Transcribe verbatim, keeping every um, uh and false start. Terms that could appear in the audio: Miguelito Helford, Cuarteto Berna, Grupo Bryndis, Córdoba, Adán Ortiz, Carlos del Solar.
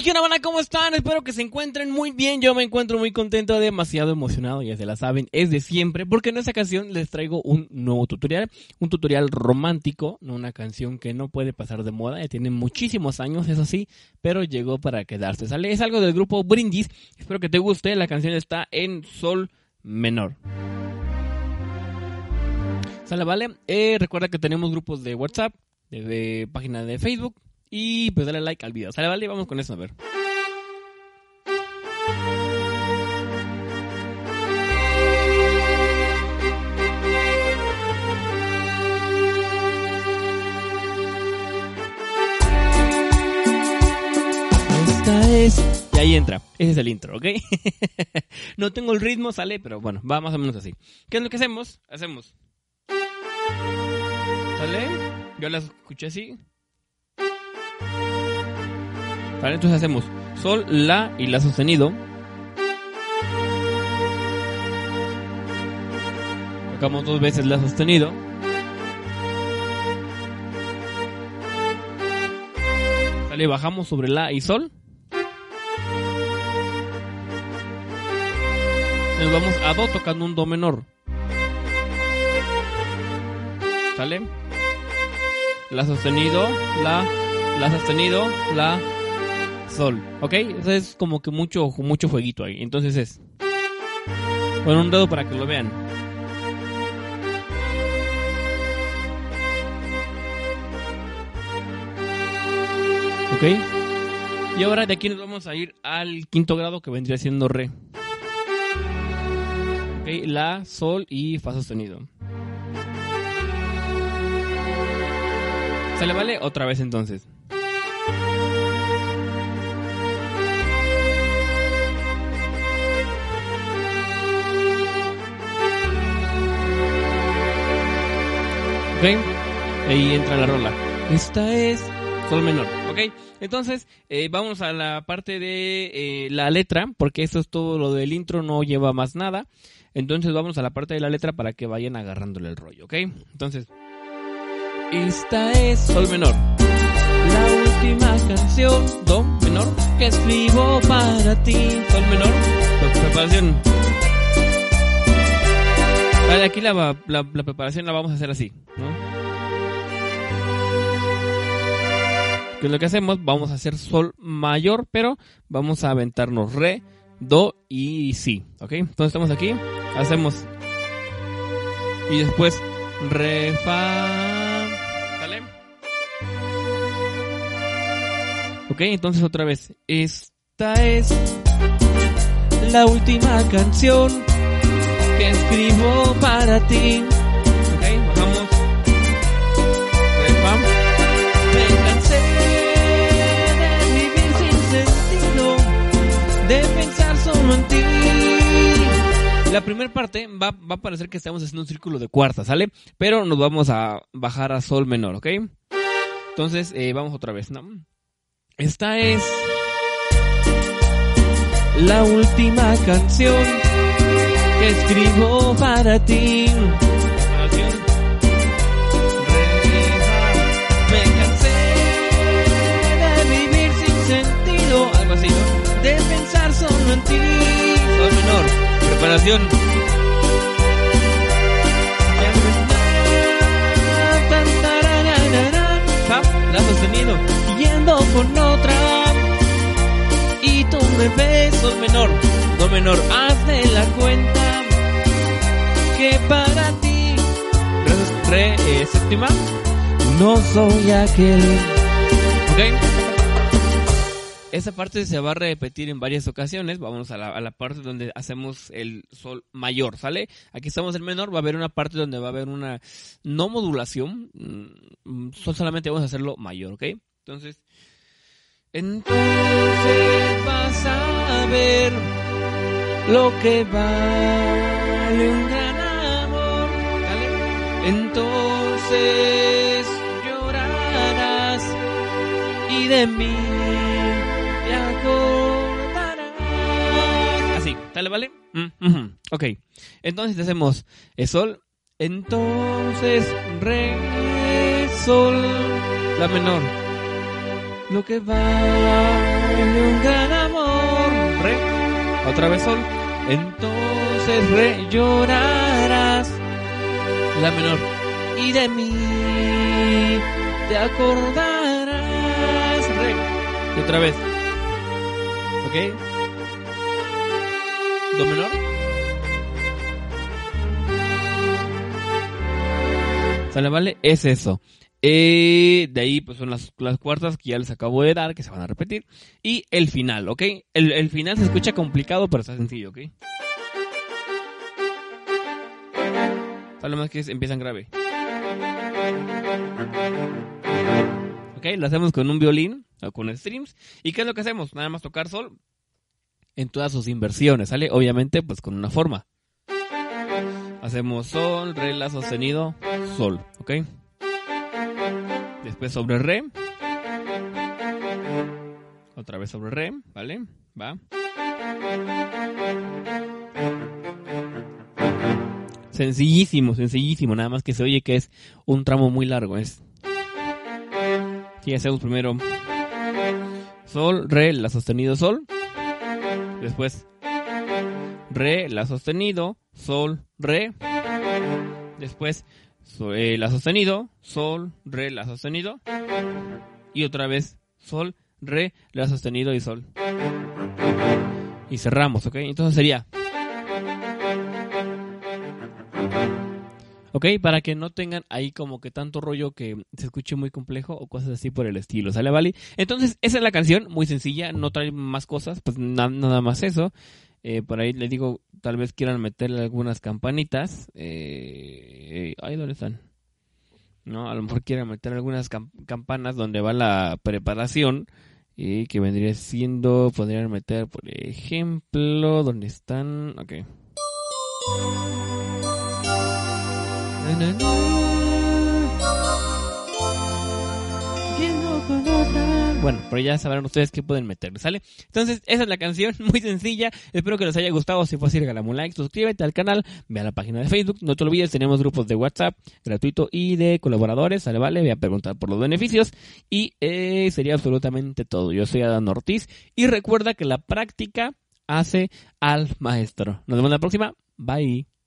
Hey, ¿qué onda? ¿Cómo están? Espero que se encuentren muy bien. Yo me encuentro muy contento, demasiado emocionado, ya se la saben, es de siempre, porque en esta canción les traigo un nuevo tutorial, un tutorial romántico, no una canción que no puede pasar de moda, ya tiene muchísimos años, eso sí, pero llegó para quedarse. Sale, es algo del grupo Bryndis, espero que te guste, la canción está en sol menor. Sale, vale, eh, recuerda que tenemos grupos de WhatsApp, de, de página de Facebook. Y pues dale like al video. Sale, vale, vamos con eso, a ver. Esta es... Y ahí entra, ese es el intro, ¿ok? No tengo el ritmo, sale, pero bueno, va más o menos así. ¿Qué es lo que hacemos? Hacemos. Sale, yo las escuché así. Vale, entonces hacemos sol, la y la sostenido. Tocamos dos veces la sostenido. Sale, bajamos sobre la y sol. Nos vamos a do tocando un do menor. Sale, la sostenido, la, la sostenido, la, sol, ¿ok? Eso es como que mucho, mucho jueguito ahí. Entonces es con un dedo para que lo vean. ¿Ok? Y ahora de aquí nos vamos a ir al quinto grado, que vendría siendo re. ¿Ok? La, sol y fa sostenido. ¿Sale, vale? Otra vez entonces. ¿Ok? Ahí entra la rola. Esta es sol menor, ¿ok? Entonces, eh, vamos a la parte de eh, la letra, porque esto es todo lo del intro, no lleva más nada. Entonces vamos a la parte de la letra para que vayan agarrándole el rollo, ¿ok? Entonces, esta es sol menor. La última canción, do menor, que escribo para ti. Sol menor, la preparación. Vale, aquí la, la, la preparación la vamos a hacer así, ¿no? Que lo que hacemos, vamos a hacer sol mayor, pero vamos a aventarnos re, do y si, ¿ok? Entonces estamos aquí, hacemos y después re, fa, ¿sale? Ok, entonces otra vez, esta es la última canción que escribo para ti. Ok, bajamos. Repa. Me cansé de vivir sin sentido, de pensar solo en ti. La primera parte va, va a parecer que estamos haciendo un círculo de cuarta, ¿sale? Pero nos vamos a bajar a sol menor, ¿ok? Entonces, eh, vamos otra vez, ¿no? Esta es la última canción que escribo para ti. Me cansé de vivir sin sentido, algo así, ¿no? De pensar solo en ti. Sol menor, preparación. La sostenido, yendo con otra. Y tú me ves, sol menor, do menor, haz de la cuenta. Que para ti, re, eh, séptima, no soy aquel. Ok, esa parte se va a repetir en varias ocasiones. Vamos a la, a la parte donde hacemos el sol mayor, ¿sale? Aquí estamos en menor, va a haber una parte donde va a haber una no modulación, solamente vamos a hacerlo mayor, ¿ok? Entonces, entonces vas a ver lo que vale un gran. Entonces llorarás y de mí te acordarás. Así, ¿sale, vale? Mm-hmm. Ok, entonces hacemos sol, entonces re, sol, la menor. Lo que va... un gran amor, re, otra vez sol, entonces re llorarás, la menor, y de mí te acordarás, re, y otra vez, ok, do menor, sale, vale, es eso. Eh, de ahí pues son las, las cuartas que ya les acabo de dar, que se van a repetir. Y el final, ¿ok? El, el final se escucha complicado, pero está sencillo, ¿ok? Solo más que es, empiezan grave. ¿Ok? Lo hacemos con un violín o con strings. ¿Y qué es lo que hacemos? Nada más tocar sol en todas sus inversiones, ¿sale? Obviamente pues con una forma. Hacemos sol, re, la sostenido, sol, ¿ok? Después sobre re. Otra vez sobre re, ¿vale? Va. Sencillísimo, sencillísimo. Nada más que se oye que es un tramo muy largo. Es. Aquí hacemos primero sol, re, la sostenido, sol. Después re, la sostenido, sol, re. Después So, eh, la sostenido, sol, re, la sostenido. Y otra vez, sol, re, la sostenido y sol. Y cerramos, ¿ok? Entonces sería... ¿Ok? Para que no tengan ahí como que tanto rollo que se escuche muy complejo o cosas así por el estilo, ¿sale, vale? Entonces, esa es la canción, muy sencilla, no trae más cosas, pues na- nada más eso. Eh, por ahí les digo, tal vez quieran meterle algunas campanitas. Eh, eh, ay, ¿dónde están? No, a lo mejor quieran meter algunas camp- campanas donde va la preparación. Y eh, que vendría siendo, podrían meter, por ejemplo, ¿dónde están? Ok. Na, na, na. Bueno, pero ya sabrán ustedes qué pueden meterle, ¿sale? Entonces, esa es la canción, muy sencilla. Espero que les haya gustado. Si fue así, regálame un like, suscríbete al canal, ve a la página de Facebook. No te olvides, tenemos grupos de WhatsApp gratuito y de colaboradores, ¿sale? Vale, voy a preguntar por los beneficios. Y eh, sería absolutamente todo. Yo soy Adán Ortiz. Y recuerda que la práctica hace al maestro. Nos vemos la próxima. Bye.